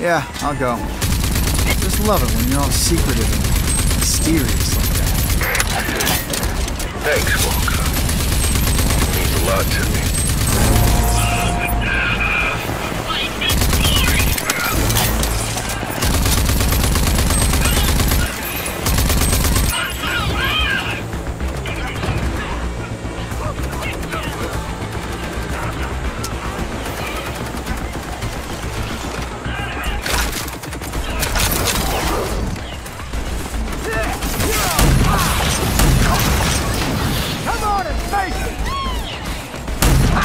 Yeah, I'll go. I just love it when you're all secretive and mysterious like that. Thanks, Walker. It means a lot to me. Come on and face it!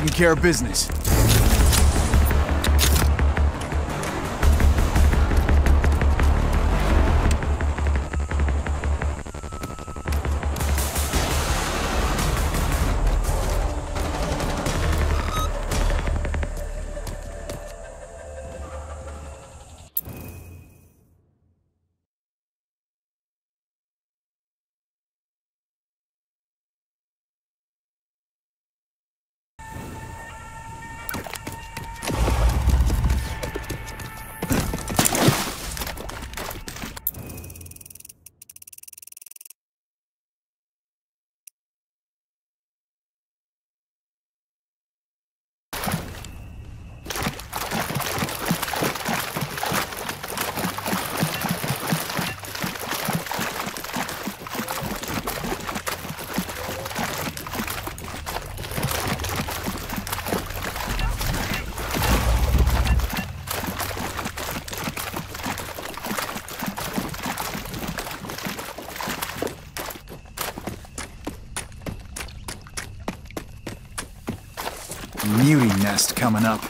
taking care of business. Mewtwo nest coming up.